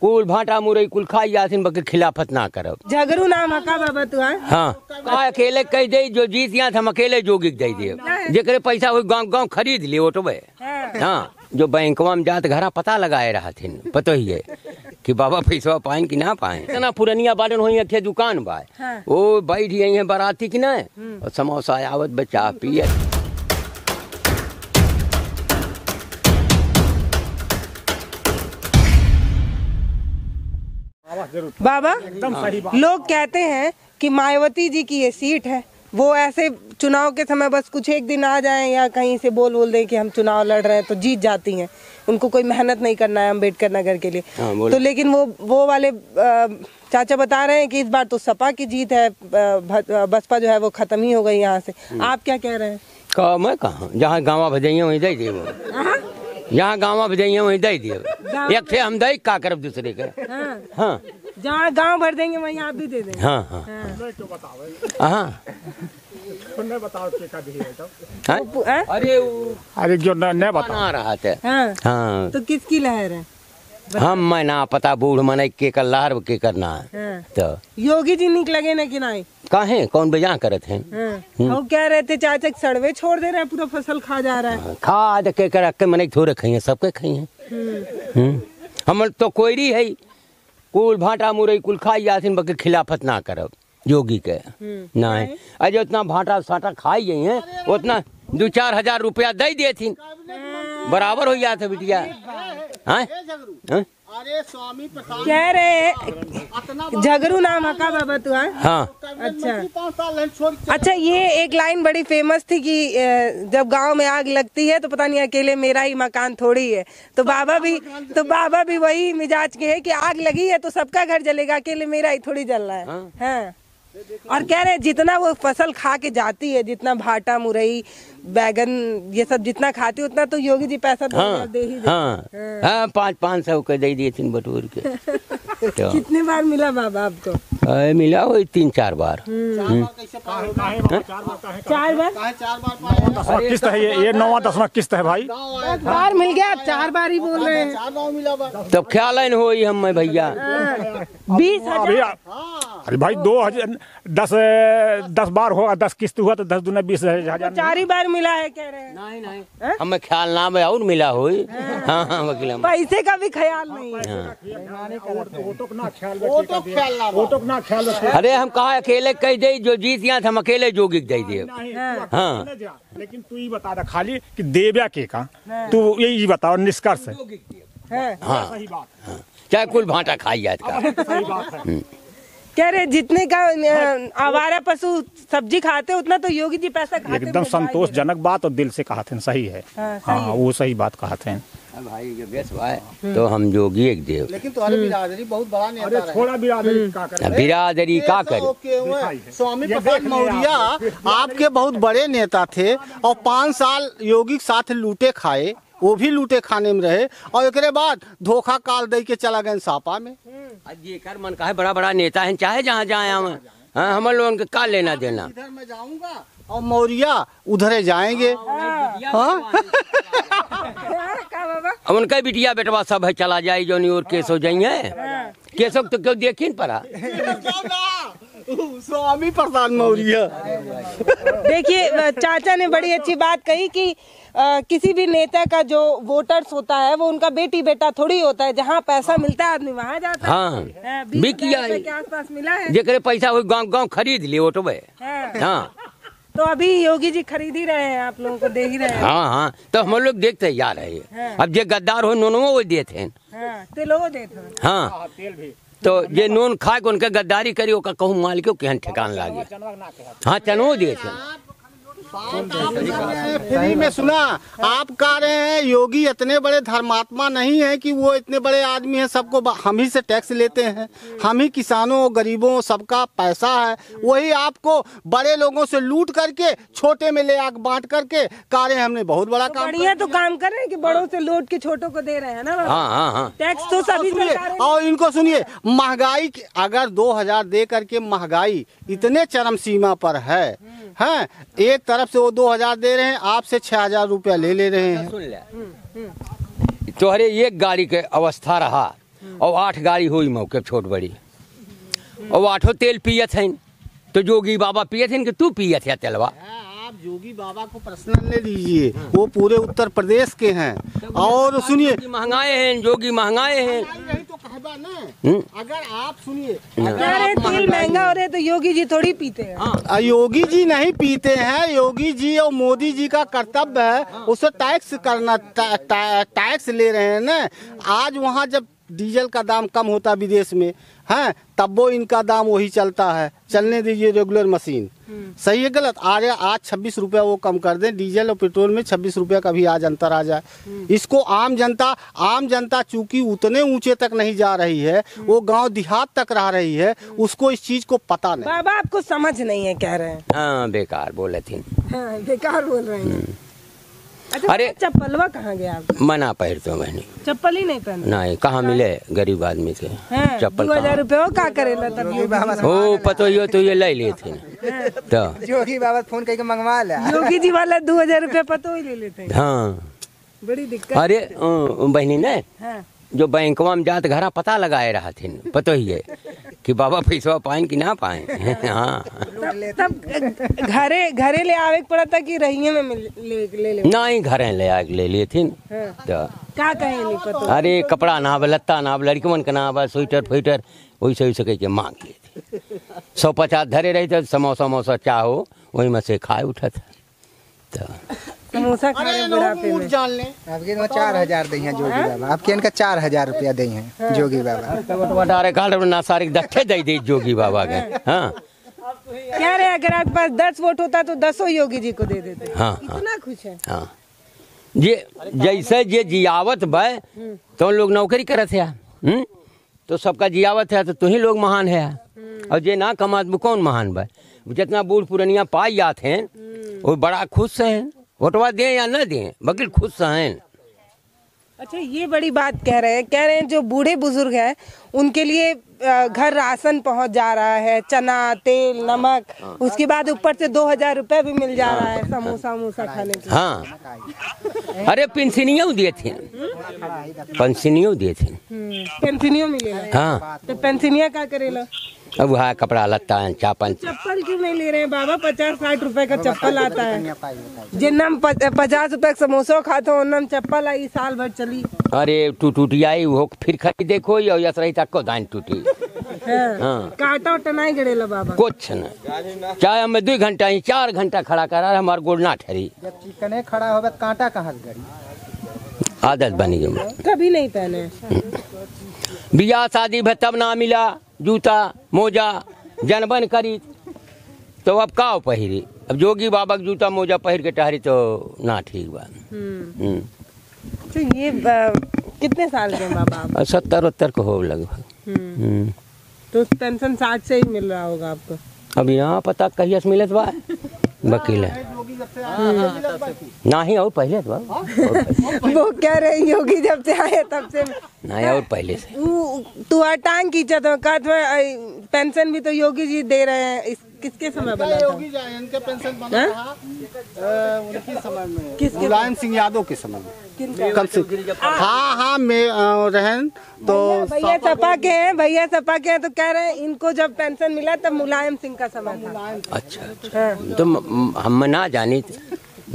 कुल भाटा मुरई कुल खाई जासिन बके खिलाफत ना करब। झगरू नाम हका बाबा तू हां हां का अकेले कह दे जो जीत या हम अकेले जोगिक दे दे जेकरे पैसा हो गांव गांव खरीद ले ओटबे। हां जो बैंकवा में जात घरा पता लगाए रहा थिन पतो ही है कि बाबा पैसा पाए कि ना पाए। इतना पुरानिया बालन होई अथे दुकान बा ओ बैठ गई है बाराती कि ना और समोसा आवत बचा पिए। बाबा लोग कहते हैं कि मायावती जी की ये सीट है, वो ऐसे चुनाव के समय बस कुछ एक दिन आ जाएं या कहीं से बोल दें कि हम चुनाव लड़ रहे हैं तो जीत जाती हैं, उनको कोई मेहनत नहीं करना है अम्बेडकर नगर के लिए। तो लेकिन वो वाले चाचा बता रहे हैं कि इस बार तो सपा की जीत है, बसपा जो है वो खत्म ही हो गई यहाँ से। आप क्या कह रहे हैं? मैं कहा जहाँ गाँव भजाइए वहीं दे दिए, यहाँ गाँव भजाइए वहीं दे दिए, एक थे हम दे का करब दूसरे के। हाँ जहाँ गांव भर देंगे वहीं आप भी दे देंगे। हाँ हाँ हाँ अरे अरे जो नहीं बता रहा था। हाँ हाँ तो किसकी लहर है? हम मैं ना पता बूढ़ मना के कर लहर के करना है। तो योगी जी निक लगे ना कि नहीं काहे कौन बजा करत हैं। वो कह रहे थे चाचा सड़वे छोड़ दे रहे हैं, पूरा फसल खा जा रहा है। खाद के कर के मने थोड़े खाइए सबके खाइए। हमल तो कोयरी है कुल भाटा मुरई कुल खाई जासिन बके खिलाफत ना करब योगी के ना है। अरे उतना भाटा साटा खाई गई है उतना 2-4 हजार रुपया दे दिए थी बराबर हो जाते बिटिया। अरे स्वामी प्रसाद कह रहे झगरू नाम हका बाबा तू है। हाँ अच्छा अच्छा ये एक लाइन बड़ी फेमस थी कि जब गांव में आग लगती है तो पता नहीं अकेले मेरा ही मकान थोड़ी है। तो बाबा भी वही मिजाज के है कि आग लगी है तो सबका घर जलेगा, अकेले मेरा ही थोड़ी जल रहा है। हाँ। और कह रहे हैं जितना वो फसल खा के जाती है, जितना भाटा मुरई बैगन ये सब जितना खाती है उतना तो योगी जी पैसा दे ही दे। हाँ। हाँ। 500-500 के दे दिए तीन बटूर के। तो। कितने बार मिला बाबा आपको? मिला वही 3-4 बार। चार बार किस्त है ये 9वां 10वां किस्त है भाई। 10 बार मिल गया, 4 बार ही बोल रहे हैं। तब क्या लाइन हो हम मैं भैया 20,000। अरे भाई 10 बार होगा, 10 किस्त हुआ तो 10 दूना 20,000 चार ही बार मिला है कह रहे हैं। नहीं नहीं हमें ख्याल ना भाई और मिला हो। हाँ वकील पैसे का भी ख्याल नहीं, वो तो ना ख्याल। अरे हम कहा अकेले कह दे जो जीत यहाँ हम अकेले जोगिक दे दिए। हाँ लेकिन तू ये बता रहा खाली कि देव्या के का तू यही बताओ निष्कर्ष है। हाँ चाहे कुल भाटा खाई जाए का कह रहे जितने का आवारा पशु सब्जी खाते उतना तो योगी जी पैसा खाते। एकदम संतोषजनक बात और दिल से कहा थे सही है। हाँ वो सही बात कहा थे भाई ये तो हम जोगी एक देव। लेकिन तुम्हारी बिरादरी बहुत बड़ा नेता है। थोड़ा बिरादरी का कर स्वामी प्रसाद मौर्या आपके बहुत बड़े नेता थे और 5 साल योगी साथ लूटे खाए, वो भी लूटे खाने में रहे और एक बाद धोखा काल दे के चला गए सापा में। ये कर मन का है बड़ा बड़ा नेता है चाहे जहाँ जाए हम लोगों के का लेना देना। इधर मैं जाऊँगा और मौर्या उधरे जाएंगे। अब उनका बिटिया बेटवा सब है चला जाये जो नहीं और केस हो जाये केसों तो क्यों देखी पड़ा। स्वामी प्रसाद मौर्या देखिए चाचा ने बड़ी अच्छी बात कही कि किसी भी नेता का जो वोटर्स होता है वो उनका बेटी बेटा थोड़ी होता है, जहाँ पैसा मिलता है आदमी वहाँ जाता है। हाँ बिकिया के आसपास मिला है जेकरे पैसा हुई गाँव गाँव खरीद लिए ओटबे। हाँ तो अभी योगी जी खरीद ही रहे हैं, आप लोगों को दे ही रहे हैं। हाँ हाँ तो हम लोग देखते जा रहे हैं। अब जो गद्दार हो नून वो देते हैं। हाँ तो ये नून खा के उनके गद्दारी करी ओका कहूँ माल के केहन ठिकान लागे। हाँ चनो दिए फ्री में सुना। आप कह रहे हैं योगी इतने बड़े धर्मात्मा नहीं है कि वो इतने बड़े आदमी हैं, सबको हम ही से टैक्स लेते हैं, हम ही किसानों गरीबों सबका पैसा है, वही आपको बड़े लोगों से लूट करके छोटे में ले आग बांट करके कह रहे हैं हमने बहुत बड़ा काम बढ़िया तो काम कर रहे हैं कि बड़ों से लूट के छोटों को दे रहे हैं ना टैक्स तो सभी। और इनको सुनिए महंगाई अगर 2000 दे करके महंगाई इतने चरम सीमा पर है एक तरफ से वो 2000 दे रहे हैं, आपसे 6000 रुपया ले रहे हैं। तुहरे एक गाड़ी के अवस्था रहा और 8 गाड़ी हुई मौके छोट बड़ी और 8 तेल पियत हैं तो जोगी बाबा पियत हैं कि तू पियत है तेलवा। आप जोगी बाबा को पर्सनल ले लीजिए, वो पूरे उत्तर प्रदेश के हैं। और सुनिए महंगाए हैं जोगी, महंगाए हैं तो कहबा ना। अगर आप सुनिए तेल महंगा हो रहे तो योगी जी थोड़ी पीते हैं। योगी जी नहीं पीते हैं। योगी जी और मोदी जी का कर्तव्य है उसे टैक्स करना, टैक्स ले रहे हैं न। आज वहाँ जब डीजल का दाम कम होता विदेश में है तब वो इनका दाम वही चलता है। चलने दीजिए रेगुलर मशीन, सही है गलत। आज 26 रुपया वो कम कर दें डीजल और पेट्रोल में 26 रुपया का भी आज अंतर आ जाए। इसको आम जनता चूंकि उतने ऊंचे तक नहीं जा रही है, वो गांव देहात तक रह रही है, उसको इस चीज को पता नहीं। बाबा आपको समझ नहीं है कह रहे हैं। हाँ बेकार बोले थे, हाँ बेकार बोल रहे हैं। अरे चप्पलवा कहाँ गया आप? मना पहनते हो बहनी, चप्पल ही नहीं पहनते। नहीं कहाँ मिले गरीब आदमी थे चप्पल। 2000 रुपये हो का करे हो पतो यो तो ये ले लेते तो योगी बाबा फोन करके मंगवा ले। योगी जी वाला 2000 रुपये पतो ही ले लेते हैं। हाँ बड़ी दिक्कत। अरे बहनी ने जो बैंकवा में जात घरा पता लगाए रहा थे पतो ही है कि बाबा पैसा पाए कि ना पाए। हाँ तब घरे ले आवे पड़ा था कि रहिए में ले नहीं घरे ले आग ले लिए थी तो क्या कहे नहीं पता। अरे कपड़ा नाव, लत्ता नाव, लड़कियों का नाव, स्वेटर फ्वेटर वैसे वैसे कह के मांग लिए थे। 150 धरे रही थे। समोसा वमोसा चाहो वही में से खाए उठा था तो समोसा खाने बुढ़ापे में। आपके वहाँ 4000 दी हैं जोगी बाबा, आपके इनका 4000 रुपया दी हैं जोगी बाबा। सारे धक्के दे दी जोगी बाबा के। हाँ क्या रहे अगर आपके पास 10 वोट होता तो 10 योगी जी को दे देते। हाँ इतना खुश है। हाँ ये जैसे ये जियावत भाई तो लोग नौकरी करत है तो सबका जियावत है तो तुही लोग महान है और जे ना कमात कौन महान भाई। जितना बूढ़ पुरानिया पाई जाते हैं वो बड़ा खुश है वोटवा दें या ना दें बगल खुद सहन। अच्छा ये बड़ी बात कह रहे हैं जो बूढ़े बुजुर्ग हैं उनके लिए घर राशन पहुंच जा रहा है, चना तेल नमक, उसके बाद ऊपर से 2000 रुपये भी मिल जा रहा है समोसा वमोसा खाने के। हाँ अरे पेंशनियों दिए थे, पेंशनियों दिए थे, पेंशनियों मिले। हाँ तो पेंशनिया क्या करेला। अब वहाँ कपड़ा लत्ता है चापन। चप्पल क्यों नहीं ले रहे हैं बाबा? 50-60 रुपए का चप्पल आता है। जिन्ना 50 रुपए का समोसा खाते हो उन्ना चप्पल आई साल भर चली। अरे टूटी आई वो फिर खरीद देखो यसराई तक को दान टूटी। हाँ काटा टनाई गड़ेला बाबा कुछ न चाहे हमें 2 घंटा ही 4 घंटा खड़ा करा रहा हमारा गोड़ ना ठहरी। जब चिकने खड़ा होगा कांटा कहाँ गड़ी आदत बनी गई। कभी नहीं पहने बियाह शादी में तब ना मिला जूता मोजा जनबन करी तो अब का पहिरी। अब जोगी बाबा के जूता मोजा पहिर के टहरी तो ना ठीक बा। तो ये कितने साल के बाबा? 70-75 को हो लगभग। तो पेंशन 60 से ही मिल रहा होगा आपको? अब यहाँ पता कहिया से मिलत बा वकील है ना ही और पहले तो वो कह रहे योगी जब से आए तब से नहीं और पहले से तू टांग खींचा तो कहा पेंशन भी तो योगी जी दे रहे हैं। किसके समय बना था? योगी जी पेंशन बना था उनके समय में मुलायम सिंह यादव के समय में कम से। हाँ हाँ मैं रहन तो भैया सपा के हैं, भैया सपा के हैं तो कह रहे हैं इनको जब पेंशन मिला तब मुलायम सिंह का समय था। अच्छा तो हम ना जानी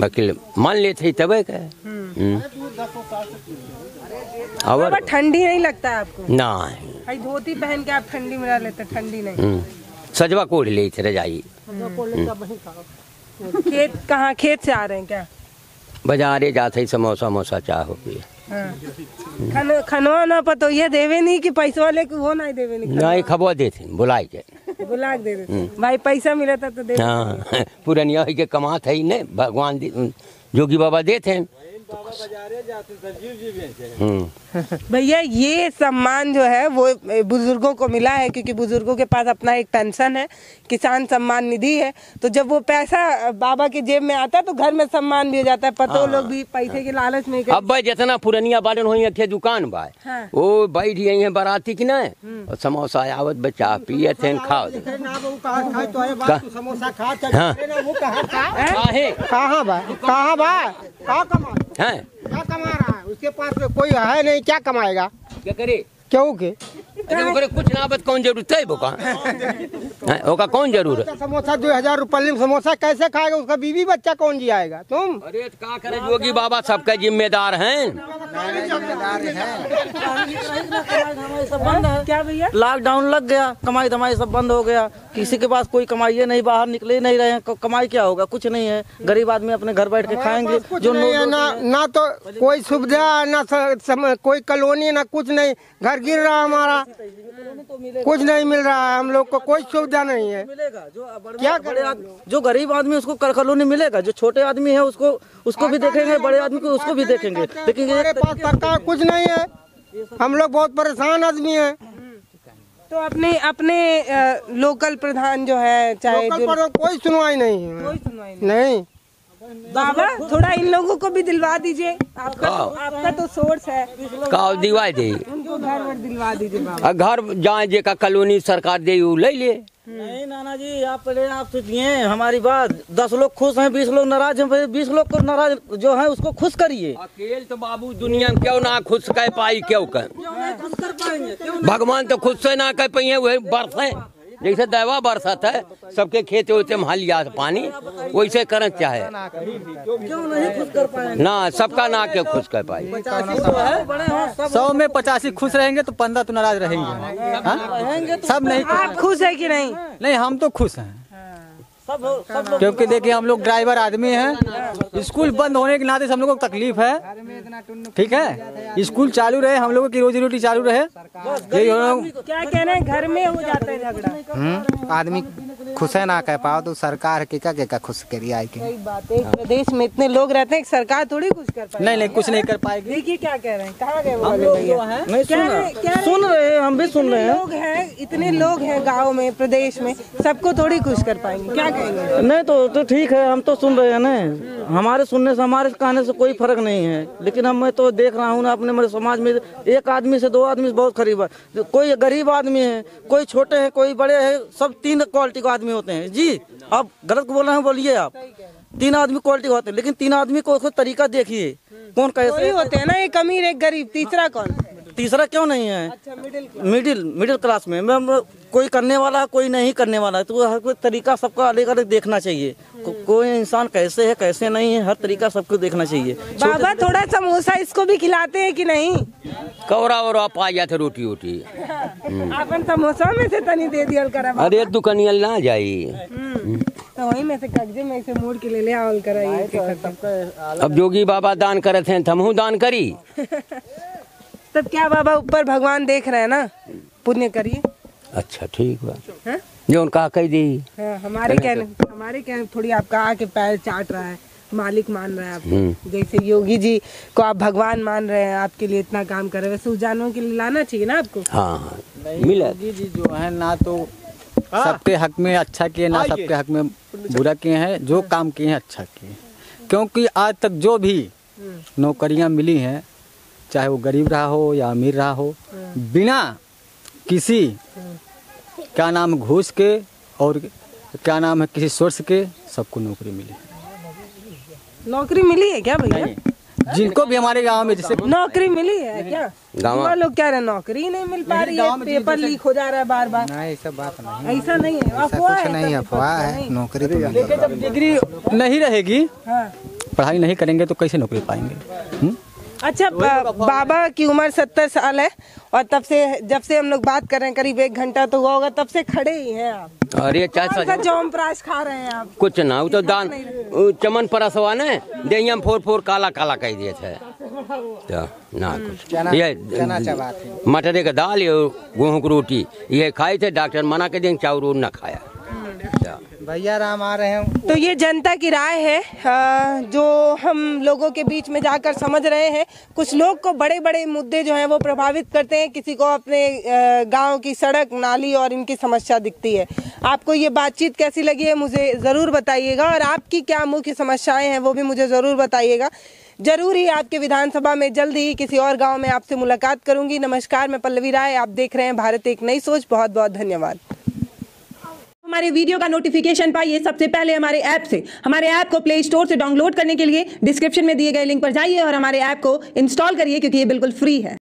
वकील मान लेते तबे का। और ठंडी नहीं लगता आपको? ना धोती पहन के आप ठंडी में रह लेते? ठंडी नहीं सजवा कोड ले जाइए। खेत कहाँ? खेत से आ रहे हैं क्या? बाजारे जाते ही समोसा मोसा चाहो पिए। हाँ। खनवा ना पतो ये देवे नहीं कि पैसे वाले को वो नहीं देवे नहीं खबो देते बुला के भाई पैसा मिला था तो दे। हाँ पुरानिया के कमात है नहीं भगवान जोगी बाबा देते हैं भैया। ये सम्मान जो है वो बुजुर्गों को मिला है क्योंकि बुजुर्गों के पास अपना एक पेंशन है, किसान सम्मान निधि है। तो जब वो पैसा बाबा के जेब में आता है तो घर में सम्मान भी हो जाता है। पतो लोग भी पैसे के लालच में अब भाई जितना पुरानिया बालन हो दुकान बाय वो बैठ गई है बाराती की ना और समोसा आवत बचा पिए थे खाओ समोसा है क्या कमा रहा है उसके पास कोई है नहीं क्या कमाएगा क्या करे क्यों के कुछ ना बत कौन जरूरत है ओका कौन जरूर है। समोसा 2000 रुपये में समोसा कैसे खाएगा उसका बीवी बच्चा कौन जी आएगा तुम। अरे क्या करे योगी बाबा सबके जिम्मेदार हैं। क्या भैया लॉकडाउन लग गया कमाई धमाई सब बंद हो गया किसी के पास कोई कमाई नहीं बाहर निकले नहीं रहे हैं कमाई क्या होगा कुछ नहीं है गरीब आदमी अपने घर बैठ के खाएंगे जो ना तो कोई सुविधा ना कोई कॉलोनी ना कुछ नहीं घर गिर रहा हमारा कुछ नहीं मिल रहा है हम लोग को कोई सुविधा नहीं है क्या करें जो गरीब आदमी उसको कॉलोनी मिलेगा जो छोटे आदमी है उसको भी देखेंगे बड़े आदमी को उसको भी देखेंगे लेकिन हमारे पास सरकार कुछ नहीं है हम लोग बहुत परेशान आदमी है। तो अपने अपने लोकल प्रधान जो है चाहे कोई सुनवाई नहीं है नहीं बाबा थोड़ा इन लोगों को भी दिलवा दीजिए आपका तो सोर्स है दिलवा दे घर दिलवा दीजिए घर जाए जे का कॉलोनी सरकार दे ले ले। नहीं नाना जी आप पहले आप सोचिए हमारी बात 10 लोग खुश हैं 20 लोग नाराज हैं 20 लोग को नाराज जो है उसको खुश करिए। अकेले तो बाबू दुनिया में क्यों ना खुश कह पाई क्यों कर भगवान तो खुश से ना कह पाइए वही बर्फ है जैसे दवा बरसात है सबके खेत होते में हालिया पानी वैसे करना चाहे ना सबका ना के खुश कर पाए 100 में 85 खुश रहेंगे तो 15 तो नाराज रहेंगे सब नहीं। आप खुश है कि नहीं? नहीं हम तो खुश हैं क्योंकि देखिए हम लोग ड्राइवर आदमी हैं स्कूल बंद होने के नाते हम लोगों को तकलीफ है ठीक है स्कूल चालू रहे हम लोगों की रोजी रोटी चालू रहे यही हम क्या कह रहे हैं घर में हो जाता है झगड़ा आदमी खुश है ना कह पाओ तो सरकार के का खुश करिए आई के प्रदेश में इतने लोग रहते हैं सरकार थोड़ी कुछ कर पाएगी नहीं कुछ नहीं कर पाएगी। देखिए क्या कह रहे हैं कहाँ गए सुन रहे हैं हम भी सुन रहे हैं लोग हैं इतने लोग हैं गाँव में प्रदेश में सबको थोड़ी कुछ कर पाएंगे क्या कहेंगे। नहीं तो ठीक है हम तो सुन रहे हैं ना हमारे सुनने से हमारे कहने से कोई फर्क नहीं है लेकिन हम मैं तो देख रहा हूँ ना अपने मेरे समाज में एक आदमी से 2 आदमी से बहुत करीब है कोई गरीब आदमी है कोई छोटे हैं कोई बड़े हैं सब 3 क्वालिटी का आदमी होते हैं जी। आप गलत बोल रहे हैं बोलिए आप 3 आदमी क्वालिटी होते हैं लेकिन 3 आदमी को तरीका देखिए कौन कैसे होते हैं ना एक अमीर एक गरीब तीसरा कौन तीसरा क्यों नहीं है अच्छा, मिडिल क्लास में कोई करने वाला कोई नहीं करने वाला तो हर कोई तरीका सबका अलग अलग देखना चाहिए कोई इंसान कैसे है कैसे नहीं है हर तरीका सबको देखना चाहिए। बाबा थोड़ा समोसा इसको भी खिलाते हैं कि नहीं कौरा और आप आ जाते रोटी वोटी अपन समोसा में से तनी दे दिया अरे दुकानिया ना जाये तो वही में से कब्जे में से मोड़ के ले ले और कराइए। अब योगी बाबा दान करते हैं हम दान करी तब क्या बाबा ऊपर भगवान देख रहे हैं ना पुण्य करिए। अच्छा ठीक है जो उनका कह दी हमारे कहने थोड़ी आपका आके पैर चाट रहा है मालिक मान रहा है आप जैसे योगी जी को आप भगवान मान रहे हैं आपके लिए इतना काम कर रहे हैं वैसे जानवरों के लिए लाना चाहिए ना आपको। हाँ मिला योगी जी जो है ना तो सबके हक में अच्छा किए ना सबके हक में बुरा किए हैं जो काम किए हैं अच्छा किए क्योंकि आज तक जो भी नौकरियां मिली हैं चाहे वो गरीब रहा हो या अमीर रहा हो बिना किसी क्या नाम घूस के और क्या नाम है किसी सोर्स के सबको नौकरी मिली है। नौकरी मिली है क्या भैया जिनको भी हमारे गांव में जैसे नौकरी मिली है क्या गाँव लोग कह रहे हैं नौकरी नहीं मिल पा रही है पेपर लीक हो जा रहा है बार बार नहीं ऐसा बात नहीं ऐसा नहीं है अफवाह नहीं अफवाह है नौकरी लेकिन जब डिग्री नहीं रहेगी पढ़ाई नहीं करेंगे तो कैसे नौकरी पाएंगे। अच्छा बाबा की उम्र 70 साल है और तब से जब से हम लोग बात कर रहे हैं करीब 1 घंटा तो हुआ होगा तब से खड़े ही हैं आप। अरे चाचा चौमप्राश खा रहे हैं आप कुछ ना वो तो दान चमन परसवा ने दही हम 4-4 काला काला कह दिए थे तो ना कुछ ये मटरे का दाल गेहूँ की रोटी ये खाए थे डॉक्टर मना के दिन चाउर ना खाया भैया राम आ रहे हैं। तो ये जनता की राय है जो हम लोगों के बीच में जाकर समझ रहे हैं कुछ लोग को बड़े बड़े मुद्दे जो हैं वो प्रभावित करते हैं किसी को अपने गांव की सड़क नाली और इनकी समस्या दिखती है। आपको ये बातचीत कैसी लगी है मुझे ज़रूर बताइएगा और आपकी क्या मुख्य समस्याएं हैं वो भी मुझे ज़रूर बताइएगा। जरूर ही आपके विधानसभा में जल्द ही किसी और गाँव में आपसे मुलाकात करूँगी। नमस्कार मैं पल्लवी राय आप देख रहे हैं भारत एक नई सोच। बहुत बहुत धन्यवाद। हमारे वीडियो का नोटिफिकेशन पाइए सबसे पहले हमारे ऐप से। हमारे ऐप को प्ले स्टोर से डाउनलोड करने के लिए डिस्क्रिप्शन में दिए गए लिंक पर जाइए और हमारे ऐप को इंस्टॉल करिए क्योंकि ये बिल्कुल फ्री है।